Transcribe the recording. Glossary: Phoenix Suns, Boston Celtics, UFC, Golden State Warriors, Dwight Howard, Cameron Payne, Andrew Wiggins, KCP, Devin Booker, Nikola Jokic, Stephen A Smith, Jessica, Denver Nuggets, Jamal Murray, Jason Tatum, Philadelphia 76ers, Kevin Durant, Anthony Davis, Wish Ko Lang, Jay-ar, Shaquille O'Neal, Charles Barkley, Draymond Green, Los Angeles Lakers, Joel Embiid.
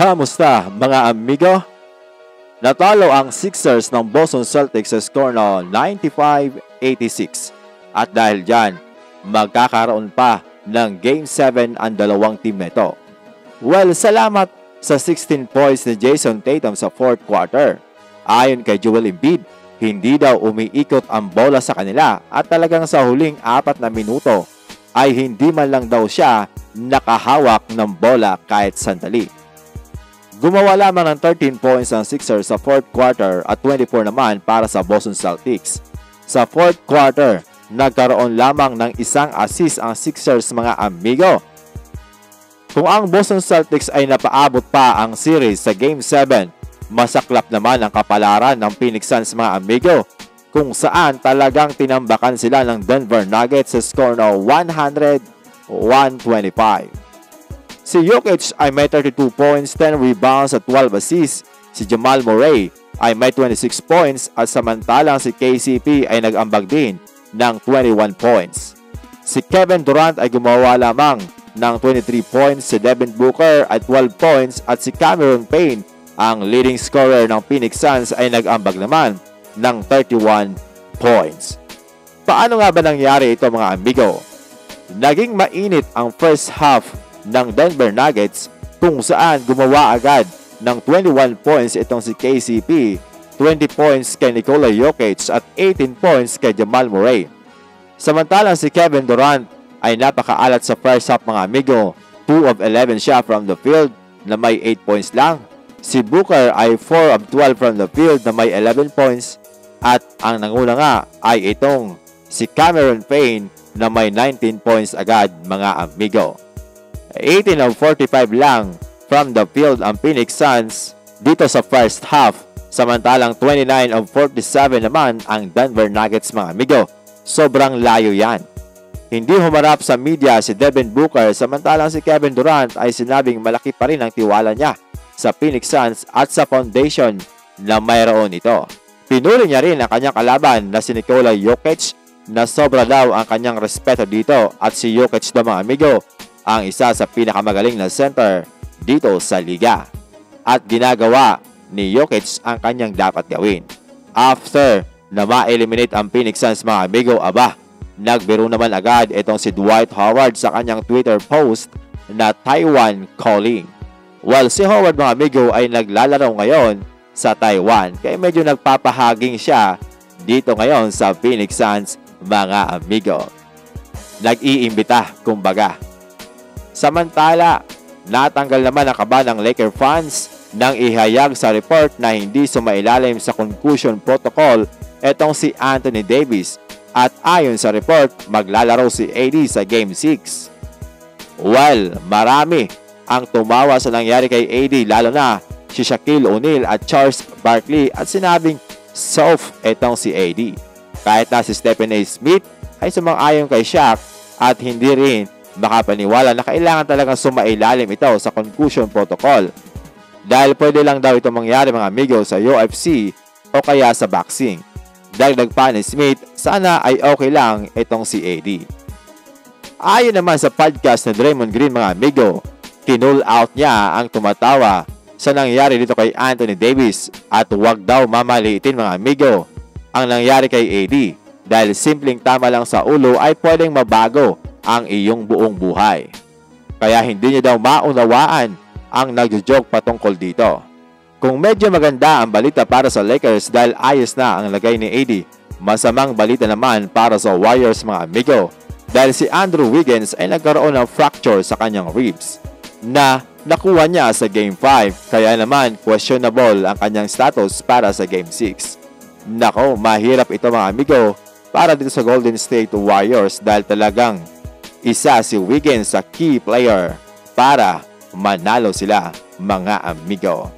Kamusta mga amigo? Natalo ang Sixers ng Boston Celtics sa score na 95-86. At dahil dyan, magkakaroon pa ng Game 7 ang dalawang team nito. Well, salamat sa 16 points ni Jason Tatum sa 4th quarter. Ayon kay Joel Embiid, hindi daw umiikot ang bola sa kanila at talagang sa huling 4 na minuto ay hindi man lang daw siya nakahawak ng bola kahit sandali. Gumawa lamang ng 13 points ang Sixers sa 4th quarter at 24 naman para sa Boston Celtics. Sa 4th quarter, nagkaroon lamang ng isang assist ang Sixers mga amigo. Kung ang Boston Celtics ay napaabot pa ang series sa Game 7, masaklap naman ang kapalaran ng Phoenix Suns mga amigo, kung saan talagang tinambakan sila ng Denver Nuggets sa score na 100-125. Si Jokic ay may 32 points, 10 rebounds at 12 assists. Si Jamal Murray ay may 26 points at samantalang si KCP ay nag-ambag din ng 21 points. Si Kevin Durant ay gumawa lamang ng 23 points, si Devin Booker ay 12 points at si Cameron Payne, ang leading scorer ng Phoenix Suns, ay nag-ambag naman ng 31 points. Paano nga ba nangyari ito mga amigo? Naging mainit ang first half ng Denver Nuggets kung saan gumawa agad ng 21 points itong si KCP, 20 points kay Nikola Jokic at 18 points kay Jamal Murray. Samantalang si Kevin Durant ay napakaalat sa first half mga amigo, 2 of 11 siya from the field na may 8 points lang. Si Booker ay 4 of 12 from the field na may 11 points at ang nanguna nga ay itong si Cameron Payne na may 19 points agad mga amigo. 18 of 45 lang from the field ang Phoenix Suns dito sa first half, samantalang 29 of 47 naman ang Denver Nuggets mga amigo. Sobrang layo yan. Hindi humarap sa media si Devin Booker, samantalang si Kevin Durant ay sinabing malaki pa rin ang tiwala niya sa Phoenix Suns at sa foundation na mayroon ito. Pinuri niya rin ang kanyang kalaban na si Nikola Jokic na sobra daw ang kanyang respeto dito at si Jokic na mga amigo ang isa sa pinakamagaling na center dito sa liga. At ginagawa ni Jokic ang kanyang dapat gawin. After na ma-eliminate ang Phoenix Suns mga amigo, aba, nagbiro naman agad itong si Dwight Howard sa kanyang Twitter post na Taiwan calling. Well, si Howard mga amigo ay naglalaro ngayon sa Taiwan kaya medyo nagpapahaging siya dito ngayon sa Phoenix Suns mga amigo. Nag-iimbita kumbaga. Samantala, natanggal naman ang kaba ng Laker fans nang ihayag sa report na hindi sumailalim sa concussion protocol etong si Anthony Davis at ayon sa report, maglalaro si AD sa Game 6. Well, marami ang tumawa sa nangyari kay AD lalo na si Shaquille O'Neal at Charles Barkley at sinabing soft etong si AD. Kahit na si Stephen A Smith ay sumang-ayon kay Shaq at hindi rin makapaniwala na kailangan talagang sumailalim ito sa concussion protocol dahil pwede lang daw ito mangyari mga amigo sa UFC o kaya sa boxing. Dagdag pa ni Smith, sana ay okay lang itong si AD. Ayon naman sa podcast na Draymond Green mga amigo, kinull out niya ang tumatawa sa nangyari dito kay Anthony Davis at huwag daw mamaliitin mga amigo ang nangyari kay AD dahil simpleng tama lang sa ulo ay pwedeng mabago ang iyong buong buhay. Kaya hindi niya daw maunawaan ang nagjo-joke patungkol dito. Kung medyo maganda ang balita para sa Lakers dahil ayos na ang lagay ni AD, masamang balita naman para sa Warriors mga amigo dahil si Andrew Wiggins ay nagkaroon ng fracture sa kanyang ribs na nakuha niya sa Game 5 kaya naman questionable ang kanyang status para sa Game 6. Nako, mahirap ito mga amigo para dito sa Golden State Warriors dahil talagang isa si Wiggins sa key player para manalo sila mga amigo.